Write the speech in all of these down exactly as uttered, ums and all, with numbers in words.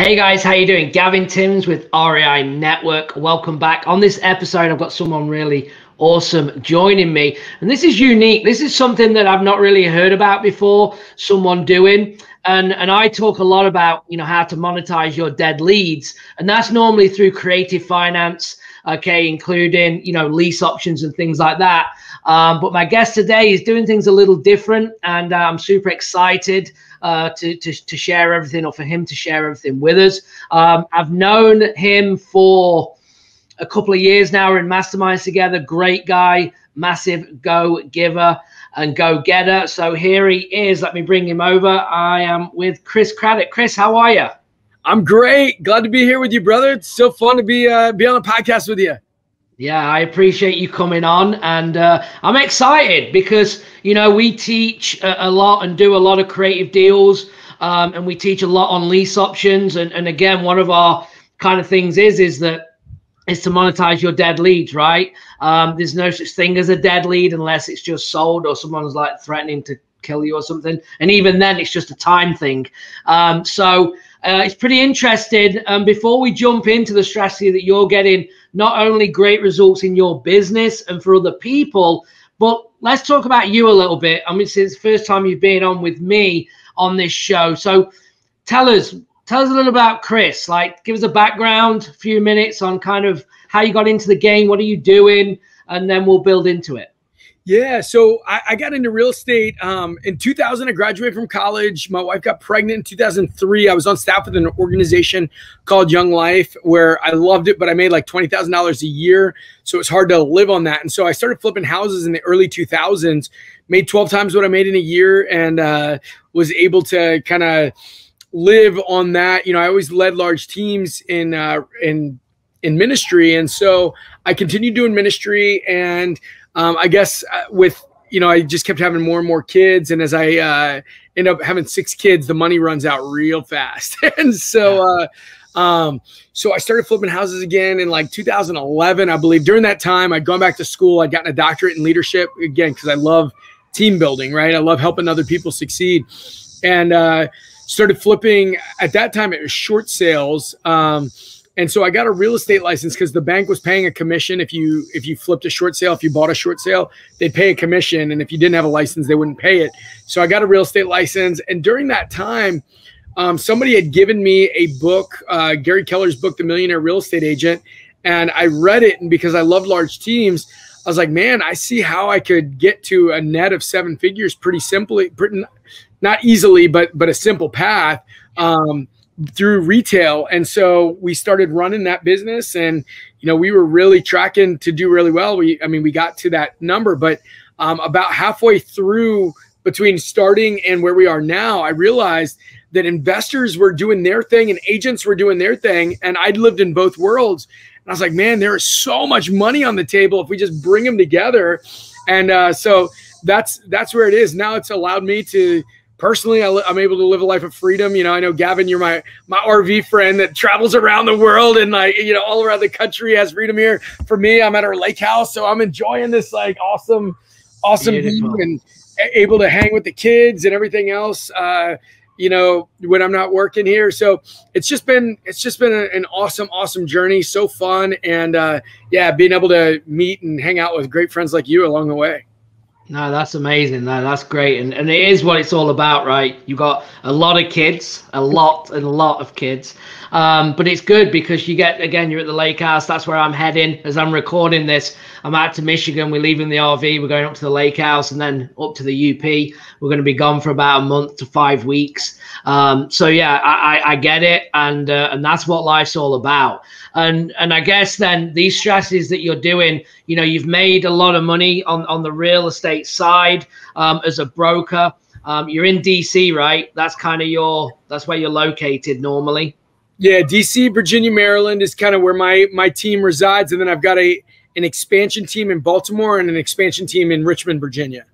Hey guys, how you doing? Gavin Timms with R E I Network. Welcome back. On this episode, I've got someone really awesome joining me. And this is unique. This is something that I've not really heard about before, someone doing. And, and I talk a lot about, you know, how to monetize your dead leads. And that's normally through creative finance, okay, including, you know, lease options and things like that. Um, but my guest today is doing things a little different, and uh, I'm super excited uh, to, to, to share everything, or for him to share everything with us. Um, I've known him for a couple of years now. We're in masterminds together. Great guy, massive go-giver and go-getter. So here he is. Let me bring him over. I am with Chris Craddock. Chris, how are you? I'm great. Glad to be here with you, brother. It's so fun to be uh, be on a podcast with you. Yeah, I appreciate you coming on, and uh, I'm excited because, you know, we teach a, a lot and do a lot of creative deals, um, and we teach a lot on lease options. And, and again, one of our kind of things is, is that is to monetize your dead leads, right? Um, there's no such thing as a dead lead unless it's just sold or someone's like threatening to kill you or something. And even then it's just a time thing. Um, so uh, it's pretty interesting. Um, before we jump into the strategy that you're getting, not only great results in your business and for other people, but let's talk about you a little bit. I mean, it's the first time you've been on with me on this show. So tell us, tell us a little about Chris. Like, give us a background, a few minutes on kind of how you got into the game, what are you doing, and then we'll build into it. Yeah, so I, I got into real estate um, in two thousand. I graduated from college. My wife got pregnant in two thousand three. I was on staff with an organization called Young Life, where I loved it, but I made like twenty thousand dollars a year. So it's hard to live on that. And so I started flipping houses in the early two thousands, made twelve times what I made in a year, and uh, was able to kind of live on that. You know, I always led large teams in uh, in in ministry. And so I continued doing ministry, and Um, I guess with, you know, I just kept having more and more kids. And as I uh, end up having six kids, the money runs out real fast. And so, uh, um, so I started flipping houses again in like two thousand eleven, I believe. During that time, I'd gone back to school. I'd gotten a doctorate in leadership again, because I love team building, right? I love helping other people succeed. And uh, started flipping. At that time, it was short sales. Um And so I got a real estate license because the bank was paying a commission. If you if you flipped a short sale, if you bought a short sale, they'd pay a commission. And if you didn't have a license, they wouldn't pay it. So I got a real estate license. And during that time, um, somebody had given me a book, uh, Gary Keller's book, The Millionaire Real Estate Agent. And I read it. And because I love large teams, I was like, man, I see how I could get to a net of seven figures pretty simply, pretty, not easily, but, but a simple path. Um, through retail. And so we started running that business, and, you know, we were really tracking to do really well. We, I mean, we got to that number, but um, about halfway through, between starting and where we are now, I realized that investors were doing their thing and agents were doing their thing. And I'd lived in both worlds. And I was like, man, there is so much money on the table if we just bring them together. And uh, so that's, that's where it is. Now it's allowed me to, personally, I I'm able to live a life of freedom. You know, I know, Gavin, you're my my R V friend that travels around the world and, like, you know, all around the country, has freedom here. For me, I'm at our lake house, so I'm enjoying this like awesome, awesome view, and able to hang with the kids and everything else. Uh, you know, when I'm not working here, so it's just been it's just been a, an awesome, awesome journey. So fun, and uh, yeah, being able to meet and hang out with great friends like you along the way. No, that's amazing. No, that's great. And, and it is what it's all about, right? You got a lot of kids, a lot and a lot of kids. Um, but it's good because you get, again, you're at the lake house. That's where I'm heading as I'm recording this. I'm out to Michigan. We're leaving the R V. We're going up to the lake house and then up to the U P. We're going to be gone for about a month to five weeks. Um, so, yeah, I, I, I get it. And uh, and that's what life's all about. And and I guess then these strategies that you're doing, you know, you've made a lot of money on, on the real estate side um, as a broker. Um, you're in D C, right? That's kind of your, that's where you're located normally. Yeah, D C, Virginia, Maryland is kind of where my my team resides, and then I've got a an expansion team in Baltimore and an expansion team in Richmond, Virginia.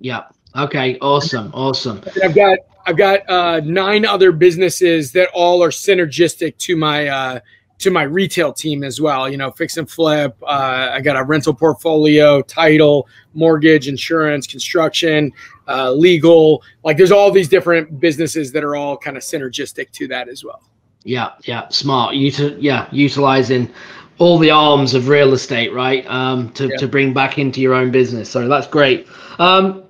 Yeah. Okay. Awesome. Awesome. And I've got I've got uh, nine other businesses that all are synergistic to my uh, to my retail team as well. You know, fix and flip. Uh, I got a rental portfolio, title, mortgage, insurance, construction, uh, legal. Like, there's all these different businesses that are all kind of synergistic to that as well. Yeah, yeah, smart. Util- yeah, utilizing all the arms of real estate, right? Um, to, yeah. to bring back into your own business. So that's great. Um,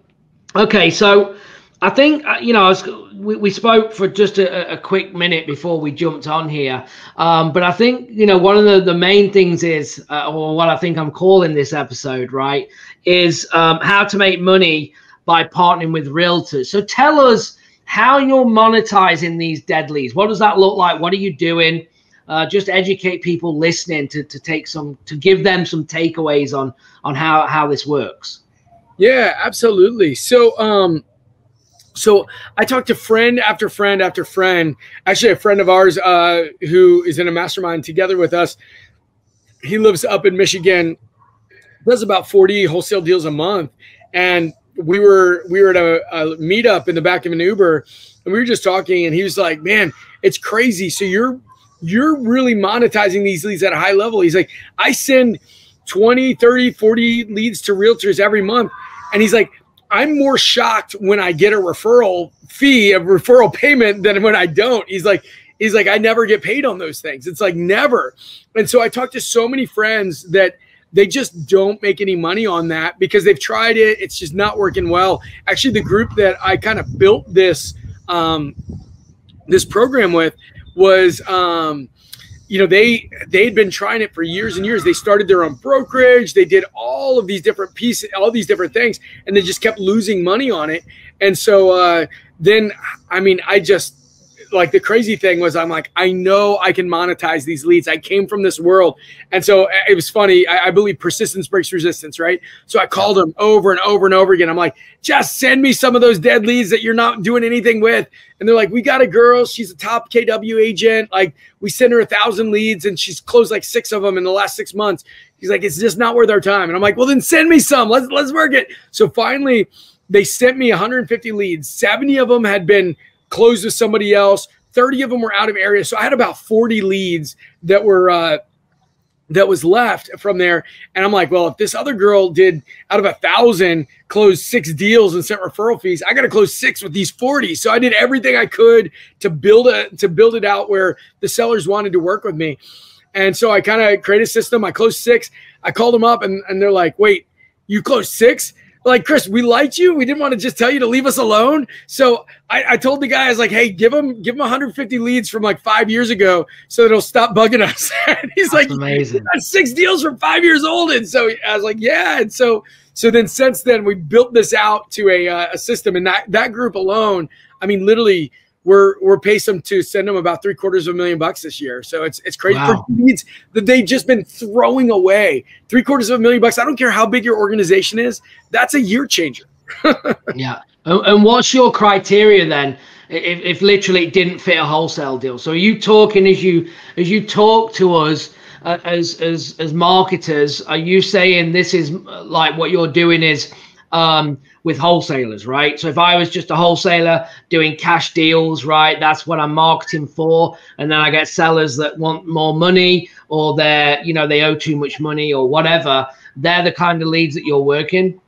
okay, so I think, you know, I was, we, we spoke for just a, a quick minute before we jumped on here. Um, but I think, you know, one of the, the main things is, uh, or what I think I'm calling this episode, right, is um, how to make money by partnering with realtors. So tell us how you're monetizing these dead leads. What does that look like? What are you doing? Uh, just educate people listening to, to take some, to give them some takeaways on, on how, how this works. Yeah, absolutely. So, um, so I talked to friend after friend after friend, actually a friend of ours, uh, who is in a mastermind together with us. He lives up in Michigan, does about forty wholesale deals a month. And we were, we were at a, a meetup in the back of an Uber, and we were just talking, and he was like, man, it's crazy. So you're, you're really monetizing these leads at a high level. He's like, I send twenty, thirty, forty leads to realtors every month. And he's like, I'm more shocked when I get a referral fee, a referral payment, than when I don't. He's like, he's like, I never get paid on those things. It's like, never. And so I talked to so many friends that they just don't make any money on that because they've tried it. It's just not working well. Actually, the group that I kind of built this, um, this program with was, um, you know, they, they'd been trying it for years and years. They started their own brokerage. They did all of these different pieces, all these different things, and they just kept losing money on it. And so, uh, then, I mean, I just, like, the crazy thing was, I'm like, I know I can monetize these leads. I came from this world. And so it was funny. I, I believe persistence breaks resistance, right? So I called him over and over and over again. I'm like, just send me some of those dead leads that you're not doing anything with. And they're like, we got a girl. She's a top K W agent. Like, we sent her a thousand leads and she's closed like six of them in the last six months. He's like, it's just not worth our time. And I'm like, well, then send me some. Let's, let's work it. So finally, they sent me one hundred fifty leads. seventy of them had been closed with somebody else. thirty of them were out of area. So I had about forty leads that were, uh, that was left from there. And I'm like, well, if this other girl did out of a thousand, closed six deals and sent referral fees, I got to close six with these forty. So I did everything I could to build a, to build it out where the sellers wanted to work with me. And so I kind of created a system. I closed six, I called them up, and, and they're like, wait, you closed six? Like, Chris, we liked you. We didn't want to just tell you to leave us alone. So I, I told the guy, I was like, hey, give him, give him one hundred fifty leads from like five years ago so that he'll stop bugging us. And he's That's like, amazing. Six deals from five years old. And so I was like, yeah. And so, so then since then we built this out to a, uh, a system, and that, that group alone, I mean, literally we're, we're paid them to send them about three quarters of a million bucks this year. So it's, it's crazy. Wow. For leads that they've just been throwing away, three quarters of a million bucks. I don't care how big your organization is. That's a year changer. Yeah. And what's your criteria then, if, if literally it didn't fit a wholesale deal? So are you talking, as you, as you talk to us, uh, as, as, as marketers, are you saying this is like what you're doing is, um, with wholesalers, right? So if I was just a wholesaler doing cash deals, right, that's what I'm marketing for. And then I get sellers that want more money, or they're, you know, they owe too much money or whatever. They're the kind of leads that you're working.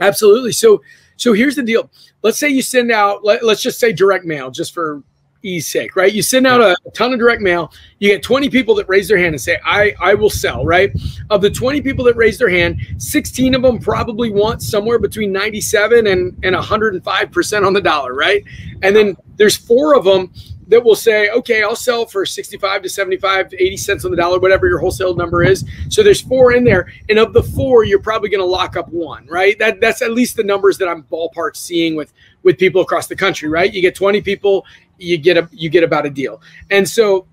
Absolutely. So, so here's the deal. Let's say you send out, let, let's just say direct mail, just for ease sake, right? You send out a ton of direct mail. You get twenty people that raise their hand and say, I, I will sell, right? Of the twenty people that raise their hand, sixteen of them probably want somewhere between ninety-seven and, and one hundred five percent on the dollar, right? And then there's four of them that will say, okay, I'll sell for sixty-five to seventy-five, eighty cents on the dollar, whatever your wholesale number is. So there's four in there. And of the four, you're probably going to lock up one, right? That, that's at least the numbers that I'm ballpark seeing with, with people across the country, right? You get twenty people, you get a, you get about a deal. And so,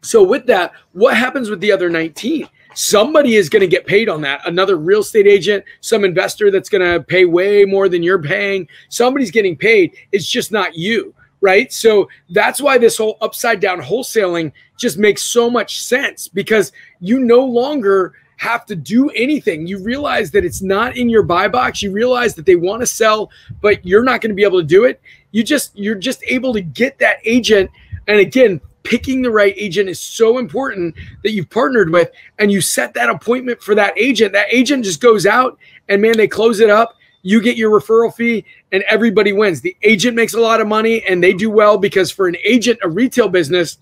so with that, what happens with the other nineteen? Somebody is going to get paid on that. Another real estate agent, some investor that's going to pay way more than you're paying. Somebody's getting paid. It's just not you. Right. So that's why this whole upside down wholesaling just makes so much sense, because you no longer have to do anything. You realize that it's not in your buy box. You realize that they want to sell, but you're not going to be able to do it. You just, you're just able to get that agent. And again, picking the right agent is so important that you've partnered with, and you set that appointment for that agent. That agent just goes out and, man, they close it up. You get your referral fee, and everybody wins. The agent makes a lot of money, and they do well because for an agent, a retail business,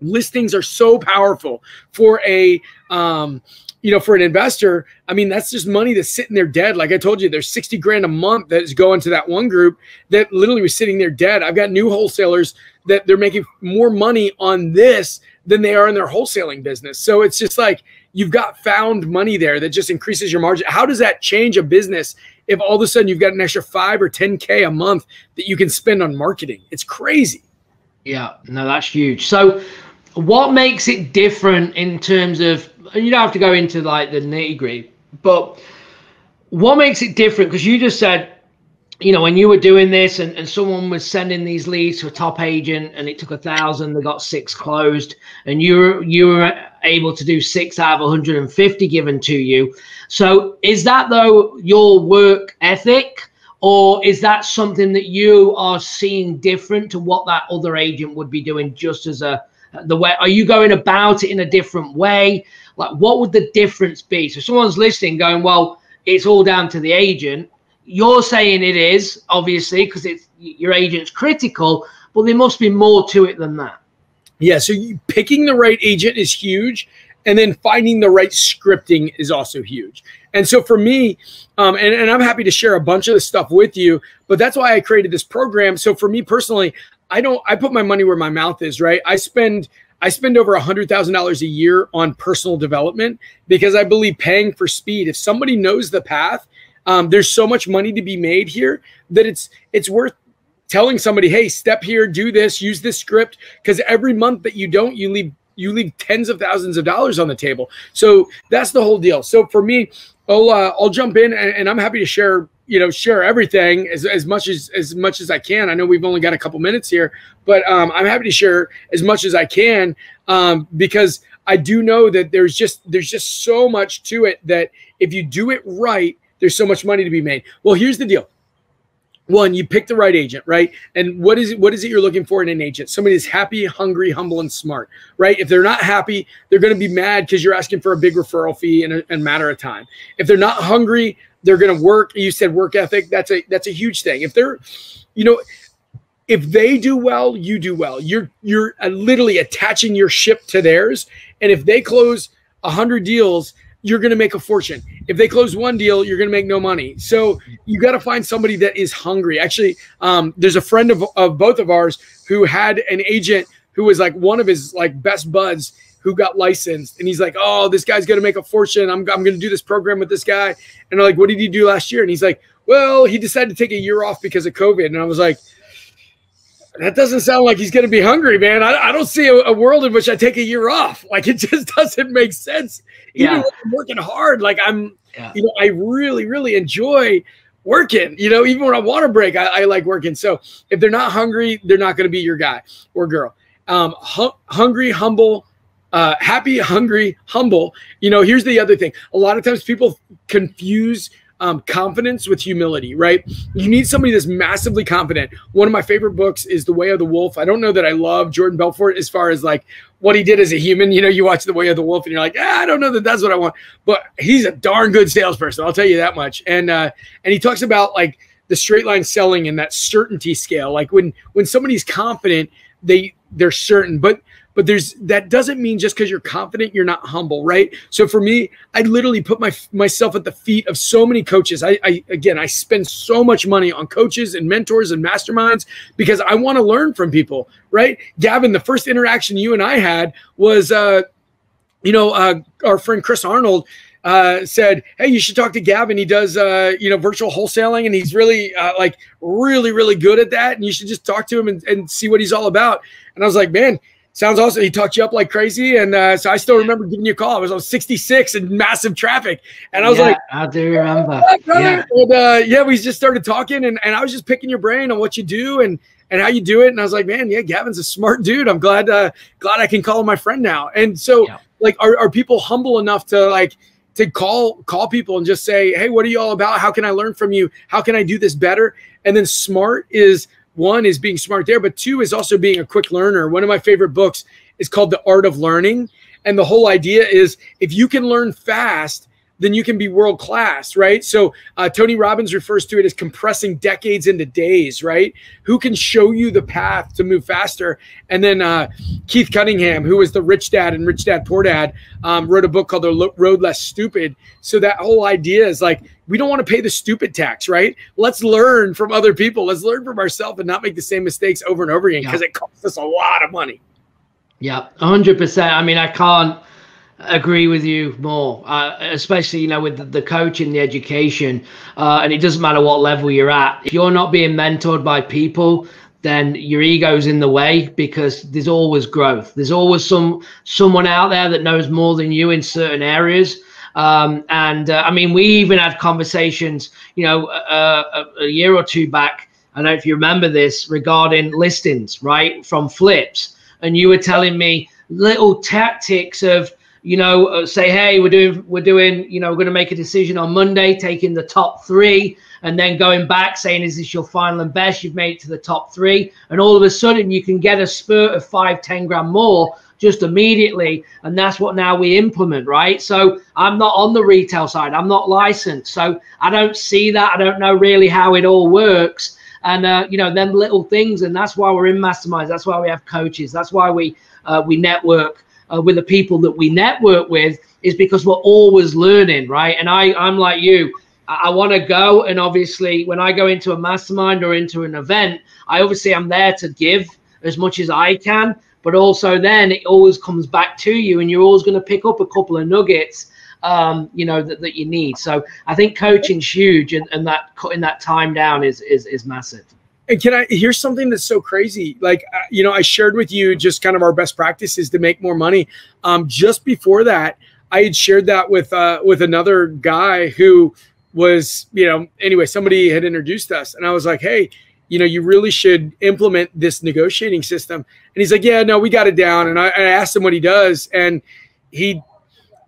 Listings are so powerful for a, um, you know, for an investor. I mean, that's just money that's sitting there dead. Like I told you, there's sixty grand a month that is going to that one group that literally was sitting there dead. I've got new wholesalers that they're making more money on this than they are in their wholesaling business. So it's just like, you've got found money there that just increases your margin. How does that change a business if all of a sudden you've got an extra five or ten K a month that you can spend on marketing? It's crazy. Yeah, no, that's huge. So what makes it different in terms of, you don't have to go into like the nitty gritty, but what makes it different? Because you just said, you know, when you were doing this and, and someone was sending these leads to a top agent and it took a thousand, they got six closed, and you were, you were able to do six out of one hundred fifty given to you. So is that though your work ethic, or is that something that you are seeing different to what that other agent would be doing just as a, the way, are you going about it in a different way? Like what would the difference be? So someone's listening going, well, it's all down to the agent. You're saying it is, obviously, because it's your agent's critical, but there must be more to it than that. Yeah, so you, picking the right agent is huge, and then finding the right scripting is also huge. And so for me, um, and, and I'm happy to share a bunch of this stuff with you, but that's why I created this program. So for me personally, I don't, I put my money where my mouth is, right? I spend I spend over one hundred thousand dollars a year on personal development because I believe paying for speed. If somebody knows the path, Um, there's so much money to be made here that it's it's worth telling somebody, hey, step here, do this, use this script, because every month that you don't, you leave you leave tens of thousands of dollars on the table. So that's the whole deal. So for me, I'll uh, I'll jump in, and, and I'm happy to share you know share everything as as much as as much as I can. I know we've only got a couple minutes here, but um, I'm happy to share as much as I can um, because I do know that there's just there's just so much to it that if you do it right, there's so much money to be made. Well, here's the deal. One, you pick the right agent, right? And what is it, what is it you're looking for in an agent? Somebody that's happy, hungry, humble, and smart, right? If they're not happy, they're going to be mad because you're asking for a big referral fee in a, in a matter of time. If they're not hungry, they're going to work. You said work ethic. That's a, that's a huge thing. If they're, you know, if they do well, you do well. You're, you're literally attaching your ship to theirs. And if they close a hundred deals, you're going to make a fortune. If they close one deal, you're going to make no money. So you got to find somebody that is hungry. Actually, um, there's a friend of, of both of ours who had an agent who was like one of his like best buds who got licensed. And he's like, oh, this guy's going to make a fortune. I'm, I'm going to do this program with this guy. And I'm like, what did he do last year? And he's like, well, he decided to take a year off because of COVID. And I was like, that doesn't sound like he's going to be hungry, man. I, I don't see a, a world in which I take a year off. Like it just doesn't make sense. Even yeah. when I'm working hard, like I'm, yeah. you know, I really, really enjoy working, you know, even when I want a break, I, I like working. So if they're not hungry, they're not going to be your guy or girl. Um, hu hungry, humble, uh, happy, hungry, humble. You know, here's the other thing. A lot of times people confuse Um, confidence with humility, right? You need somebody that's massively confident. One of my favorite books is The Way of the Wolf. I don't know that I love Jordan Belfort as far as like what he did as a human. You know, you watch The Way of the Wolf and you're like, ah, I don't know that that's what I want, but he's a darn good salesperson. I'll tell you that much. And, uh, and he talks about like the straight line selling and that certainty scale. Like when, when somebody's confident, they they're certain, but But there's that doesn't mean just because you're confident, you're not humble, right? So for me, I literally put my myself at the feet of so many coaches. I, I again, I spend so much money on coaches and mentors and masterminds because I want to learn from people, right? Gavin, the first interaction you and I had was, uh, you know, uh, our friend Chris Arnold uh, said, "Hey, you should talk to Gavin. He does, uh, you know, virtual wholesaling, and he's really, uh, like, really, really good at that. And you should just talk to him and, and see what he's all about." And I was like, "Man, sounds awesome." He talked you up like crazy. And uh, so I still remember giving you a call. I was on sixty-six and massive traffic. And I was yeah, like, I do remember. Oh, yeah. And, uh, yeah, we just started talking and, and I was just picking your brain on what you do and, and how you do it. And I was like, man, yeah, Gavin's a smart dude. I'm glad, uh, glad I can call him my friend now. And so yeah. like, are, are people humble enough to like, to call, call people and just say, hey, what are you all about? How can I learn from you? How can I do this better? And then smart is, one is being smart there, but two is also being a quick learner. One of my favorite books is called The Art of Learning. And the whole idea is if you can learn fast, then you can be world class, right? So uh, Tony Robbins refers to it as compressing decades into days, right? Who can show you the path to move faster? And then uh, Keith Cunningham, who was the Rich Dad and Rich Dad Poor Dad, um, wrote a book called The Road Less Stupid. So that whole idea is like, we don't want to pay the stupid tax, right? Let's learn from other people. Let's learn from ourselves and not make the same mistakes over and over again, because yeah. it costs us a lot of money. Yeah, one hundred percent. I mean, I can't agree with you more, uh, especially, you know, with the, the coaching, the education, uh, and it doesn't matter what level you're at. If you're not being mentored by people, then your ego's in the way, because there's always growth. There's always some someone out there that knows more than you in certain areas. Um, and uh, I mean, we even had conversations, you know, uh, a, a year or two back, I don't know if you remember this, regarding listings, right, from flips. And you were telling me little tactics of, you know, say, hey, we're doing, we're doing, you know, we're going to make a decision on Monday, taking the top three, and then going back saying, is this your final and best? You've made it to the top three. And all of a sudden you can get a spurt of five, ten grand more just immediately. And that's what now we implement, right? So I'm not on the retail side. I'm not licensed. So I don't see that. I don't know really how it all works. And, uh, you know, them little things. And that's why we're in masterminds. That's why we have coaches. That's why we uh, we network uh, with the people that we network with, is because we're always learning, right? And I, I'm like you. I, I want to go. And obviously, when I go into a mastermind or into an event, I obviously I'm there to give as much as I can. But also then it always comes back to you, and you're always going to pick up a couple of nuggets, um, you know, that, that you need. So I think coaching's huge, and, and that cutting that time down is, is, is massive. And can I hear something that's so crazy? Like, uh, you know, I shared with you just kind of our best practices to make more money. Um, just before that, I had shared that with, uh, with another guy who was, you know, anyway, somebody had introduced us, and I was like, hey, you know, you really should implement this negotiating system. And he's like, yeah, no, we got it down. And I, I asked him what he does, and he,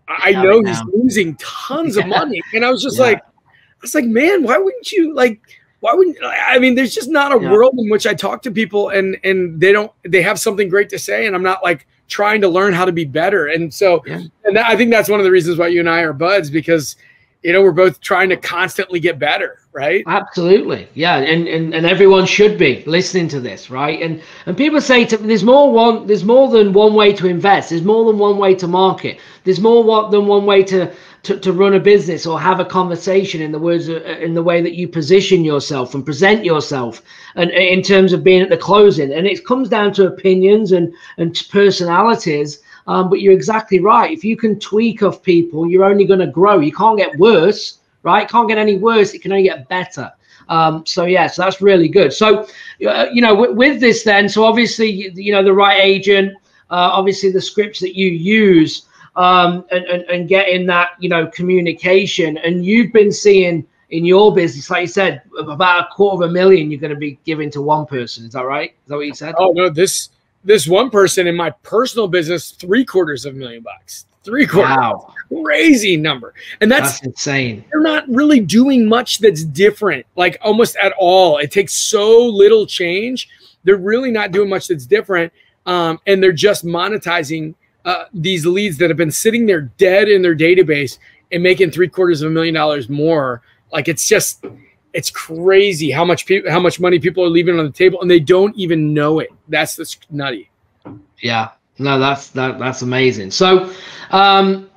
I yeah, know he's losing tons yeah. of money. And I was just yeah. like, I was like, man, why wouldn't you like, why wouldn't, I mean, there's just not a yeah. world in which I talk to people and, and they don't, they have something great to say, and I'm not like trying to learn how to be better. And so, yeah. and that, I think that's one of the reasons why you and I are buds, because you know, we're both trying to constantly get better, right? Absolutely. Yeah. And, and, and everyone should be listening to this, right? And, and people say to me, there's more one, there's more than one way to invest. There's more than one way to market. There's more what, than one way to, to, to run a business or have a conversation, in the words, uh, in the way that you position yourself and present yourself, and in terms of being at the closing. And it comes down to opinions and, and personalities. Um, but you're exactly right. If you can tweak off people, you're only going to grow. You can't get worse, right? Can't get any worse. It can only get better. Um, so, yeah, so that's really good. So, uh, you know, with this then, so obviously, you, you know, the right agent, uh, obviously the scripts that you use, um, and, and, and getting that, you know, communication. And you've been seeing in your business, like you said, about a quarter of a million you're going to be giving to one person. Is that right? Is that what you said? Oh, no, this... this one person in my personal business, three quarters of a million bucks, three quarters, wow. Crazy number. And that's, that's insane. They're not really doing much that's different, like almost at all. It takes so little change. They're really not doing much that's different. Um, and they're just monetizing uh, these leads that have been sitting there dead in their database and making three quarters of a million dollars more. Like it's just, it's crazy how much people, how much money people are leaving on the table, and they don't even know it. That's the nutty. Yeah, no, that's that, that's amazing. So, um,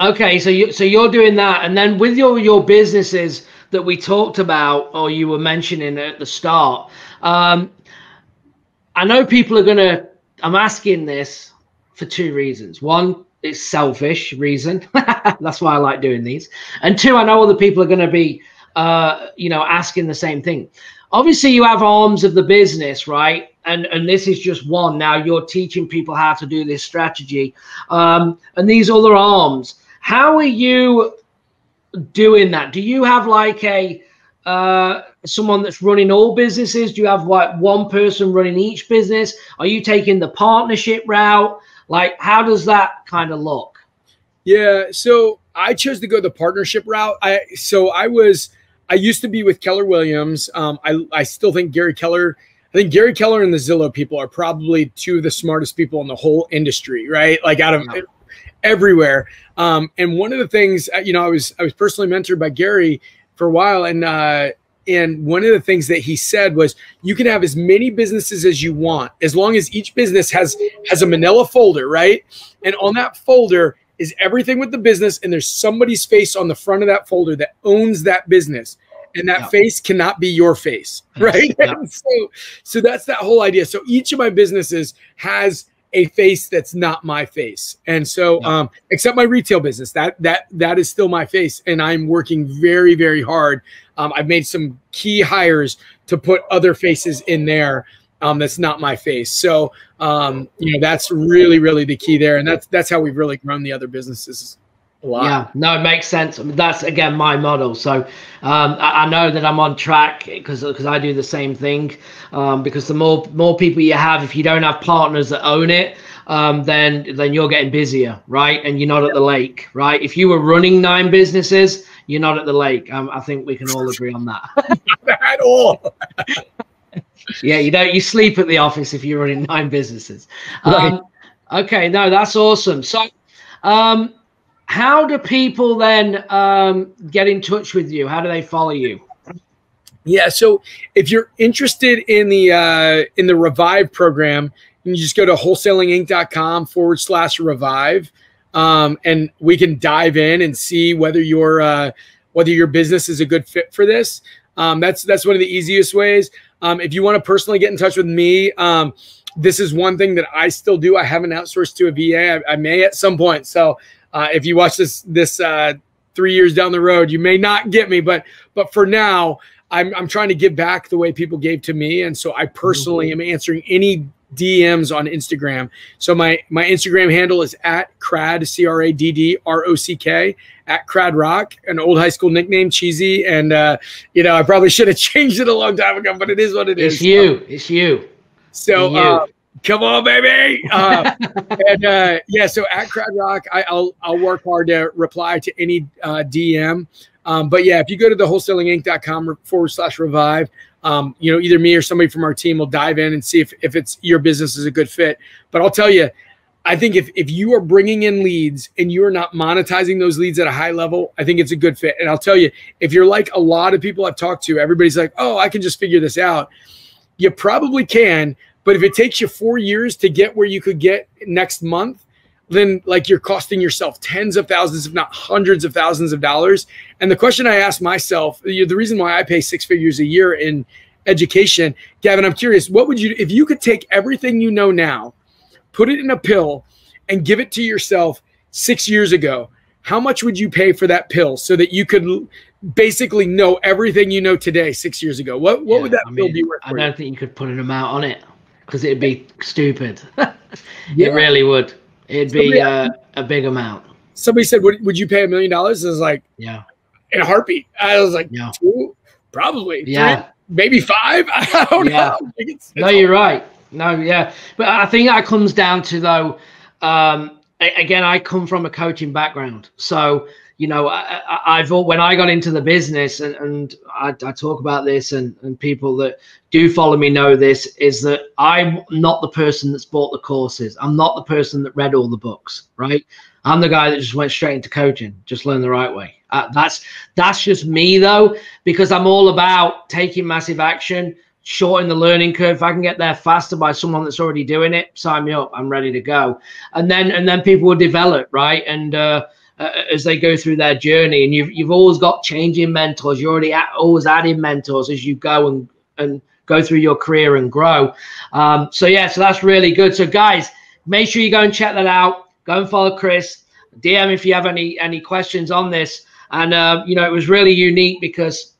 okay, so you so you're doing that, and then with your your businesses that we talked about, or you were mentioning at the start. Um, I know people are gonna. I'm asking this for two reasons. One, it's selfish reason. That's why I like doing these. And two, I know other people are gonna be. Uh, you know, asking the same thing. Obviously, you have arms of the business, right? And and this is just one. Now you're teaching people how to do this strategy, um, and these other arms. How are you doing that? Do you have like a uh, someone that's running all businesses? Do you have like one person running each business? Are you taking the partnership route? Like, how does that kind of look? Yeah. So I chose to go the partnership route. I so I was. I used to be with Keller Williams. Um, I, I still think Gary Keller, I think Gary Keller and the Zillow people are probably two of the smartest people in the whole industry, right? Like out of everywhere. Um, and one of the things, you know, I was I was personally mentored by Gary for a while, and uh, and one of the things that he said was, you can have as many businesses as you want, as long as each business has has a manila folder, right? And on that folder is everything with the business, and there's somebody's face on the front of that folder that owns that business. And that yeah. face cannot be your face, right? Yeah. So, so that's that whole idea. So each of my businesses has a face that's not my face. And so, yeah. um, except my retail business, that that that is still my face. And I'm working very, very hard. Um, I've made some key hires to put other faces in there um, that's not my face. So, um, you know, that's really, really the key there. And that's that's how we've really grown the other businesses. Wow. Yeah, no, it makes sense. I mean, that's, again, my model. So um, I, I know that I'm on track because because I do the same thing, um, because the more more people you have, if you don't have partners that own it, um, then then you're getting busier, right? And you're not at the lake, right? If you were running nine businesses, you're not at the lake. Um, I think we can all agree on that. Not at all. Yeah, you don't. You sleep at the office if you're running nine businesses. Um, right. Okay, no, that's awesome. So. Um, How do people then um, get in touch with you? How do they follow you? Yeah, so if you're interested in the uh, in the Revive program, you just go to wholesalinginc.com forward slash Revive, um, and we can dive in and see whether your uh, whether your business is a good fit for this. Um, that's that's one of the easiest ways. Um, if you want to personally get in touch with me. Um, This is one thing that I still do. I haven't outsourced to a V A. I, I may at some point. So uh, if you watch this this uh, three years down the road, you may not get me. But but for now, I'm, I'm trying to give back the way people gave to me. And so I personally mm-hmm. am answering any D Ms on Instagram. So my my Instagram handle is at Cradd, C R A D D R O C K, at Cradd Rock, an old high school nickname, cheesy. And, uh, you know, I probably should have changed it a long time ago, but it is what it is. It's you. So, it's you. So uh, come on, baby. Uh, and uh, yeah, so at Cradd Rock, I, I'll I'll work hard to reply to any uh, D M. Um, but yeah, if you go to the wholesalinginc.com forward slash revive, um, you know, either me or somebody from our team will dive in and see if if it's your business is a good fit. But I'll tell you, I think if if you are bringing in leads and you are not monetizing those leads at a high level, I think it's a good fit. And I'll tell you, if you're like a lot of people I've talked to, everybody's like, oh, I can just figure this out. You probably can, but if it takes you four years to get where you could get next month, then like you're costing yourself tens of thousands, if not hundreds of thousands of dollars. And the question I ask myself, the reason why I pay six figures a year in education, Gavin, I'm curious, what would you, if you could take everything you know now, put it in a pill and give it to yourself six years ago, how much would you pay for that pill so that you could basically know everything you know today six years ago? What what yeah, would that I pill mean, be worth? I don't you? think you could put an amount on it because it'd be stupid. Yeah. It really would. It'd somebody, be uh, a big amount. Somebody said, would, would you pay a million dollars? I was like, yeah, in a heartbeat. I was like, yeah. two, probably. Yeah. Three, maybe five. I don't yeah. know. Like it's, it's no, you're right. No, yeah. But I think that comes down to, though, um, again, I come from a coaching background. So, you know, I, I, I've when I got into the business, and, and I, I talk about this, and, and people that do follow me know this, is that I'm not the person that's bought the courses. I'm not the person that read all the books, right? I'm the guy that just went straight into coaching, just learn the right way. Uh, that's, that's just me, though, because I'm all about taking massive action, shorten the learning curve. If I can get there faster by someone that's already doing it, sign me up. I'm ready to go. And then and then people will develop, right? And uh, uh, as they go through their journey, and you've you've always got changing mentors. You're already at, always adding mentors as you go and and go through your career and grow. Um, so yeah, so that's really good. So guys, make sure you go and check that out. Go and follow Chris. D M if you have any any questions on this. And uh, you know, it was really unique because.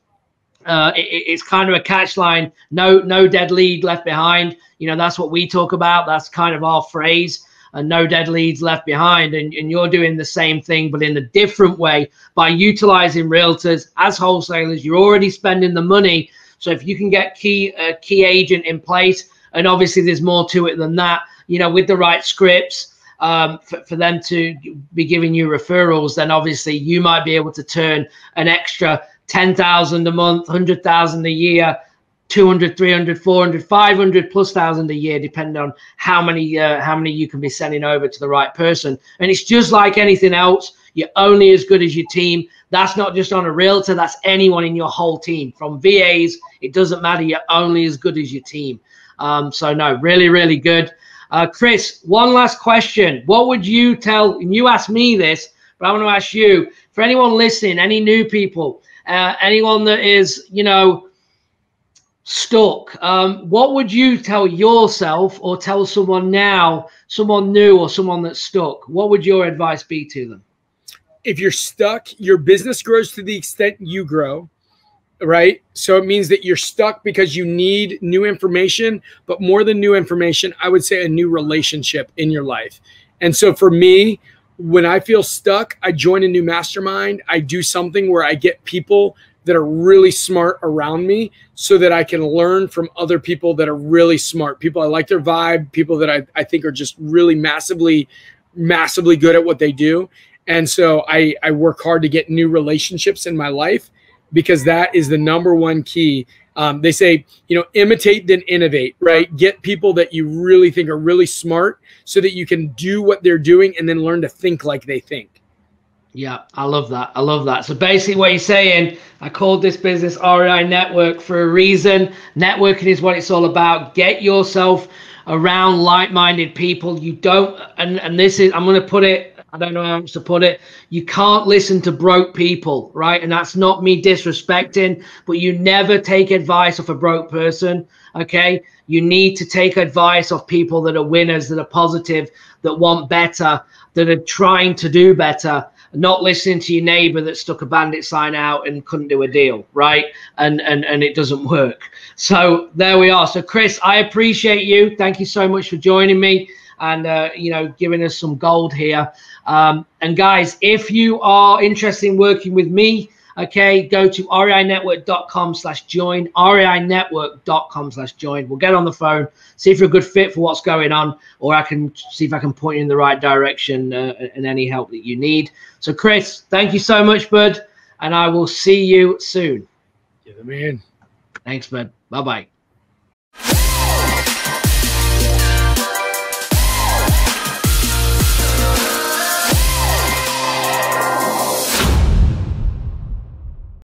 Uh, it, it's kind of a catch line. No, no dead lead left behind. You know, that's what we talk about. That's kind of our phrase. And uh, no dead leads left behind. And, and you're doing the same thing, but in a different way by utilizing realtors as wholesalers. You're already spending the money. So if you can get key uh, key agent in place, and obviously there's more to it than that. You know, with the right scripts. Um, for, for them to be giving you referrals, then obviously you might be able to turn an extra ten thousand a month, one hundred thousand a year two hundred, three hundred, four hundred, five hundred plus thousand a year, depending on how many, uh, how many you can be sending over to the right person. And it's just like anything else. You're only as good as your team. That's not just on a realtor. That's anyone in your whole team, from V As. It doesn't matter. You're only as good as your team. Um, so no, really, really good. Uh, Chris, one last question. What would you tell, and you asked me this, but I want to ask you, for anyone listening, any new people, uh, anyone that is, you know, stuck, um, what would you tell yourself or tell someone now, someone new or someone that's stuck? What would your advice be to them? If you're stuck, your business grows to the extent you grow, right? So it means that you're stuck because you need new information, but more than new information, I would say a new relationship in your life. And so for me, when I feel stuck, I join a new mastermind. I do something where I get people that are really smart around me so that I can learn from other people that are really smart, people I like their vibe, people that I, I think are just really massively, massively good at what they do. And so I, I work hard to get new relationships in my life, because that is the number one key. Um, they say, you know, imitate, then innovate, right? Get people that you really think are really smart so that you can do what they're doing and then learn to think like they think. Yeah, I love that. I love that. So basically what you're saying, I called this business R E I Network for a reason. Networking is what it's all about. Get yourself around like-minded people. You don't, and, and this is, I'm going to put it, I don't know how else to put it. You can't listen to broke people, right? And that's not me disrespecting, but you never take advice off a broke person, okay? You need to take advice off people that are winners, that are positive, that want better, that are trying to do better, not listening to your neighbor that stuck a bandit sign out and couldn't do a deal, right? And, and, and it doesn't work. So there we are. So Chris, I appreciate you. Thank you so much for joining me and uh, you know, giving us some gold here. Um, and guys, if you are interested in working with me, okay, go to R E I network dot com slash join, R E I network dot com slash join. We'll get on the phone, see if you're a good fit for what's going on, or I can see if I can point you in the right direction uh, and any help that you need. So Chris, thank you so much, bud, and I will see you soon. Yeah, man. Thanks, bud. Bye-bye.